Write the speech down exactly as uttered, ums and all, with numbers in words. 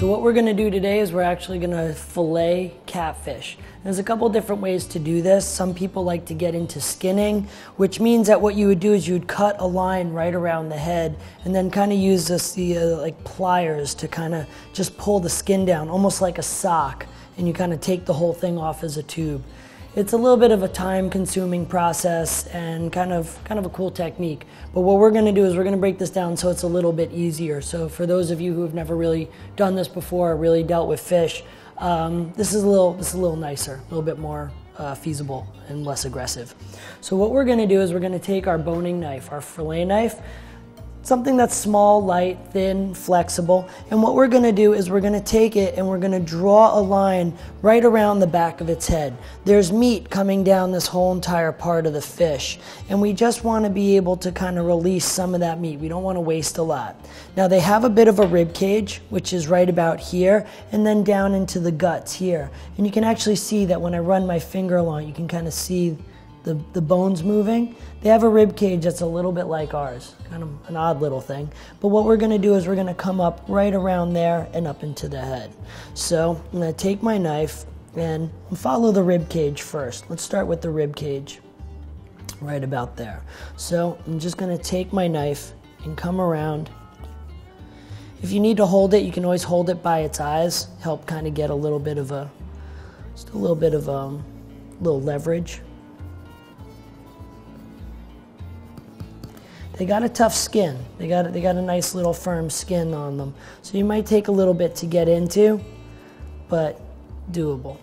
So what we're gonna do today is we're actually gonna fillet catfish. There's a couple different ways to do this. Some people like to get into skinning, which means that what you would do is you'd cut a line right around the head and then kind of use this, the uh, like pliers to kind of just pull the skin down, almost like a sock, and you kind of take the whole thing off as a tube. It's a little bit of a time-consuming process and kind of, kind of a cool technique. But what we're gonna do is we're gonna break this down so it's a little bit easier. So for those of you who have never really done this before, really dealt with fish, um, this is a little, this is a little nicer, a little bit more uh, feasible and less aggressive. So what we're gonna do is we're gonna take our boning knife, our fillet knife, something that's small, light, thin, flexible. And what we're gonna do is we're gonna take it and we're gonna draw a line right around the back of its head. There's meat coming down this whole entire part of the fish. And we just wanna be able to kind of release some of that meat. We don't wanna waste a lot. Now they have a bit of a rib cage, which is right about here, and then down into the guts here. And you can actually see that when I run my finger along, you can kind of see The, the bones moving. They have a rib cage that's a little bit like ours, kind of an odd little thing. But what we're gonna do is we're gonna come up right around there and up into the head. So I'm gonna take my knife and follow the rib cage first. Let's start with the rib cage, right about there. So I'm just gonna take my knife and come around. If you need to hold it, you can always hold it by its eyes, help kind of get a little bit of a, just a little bit of um, little leverage. They got a tough skin. They got, they got a nice little firm skin on them. So you might take a little bit to get into, but doable.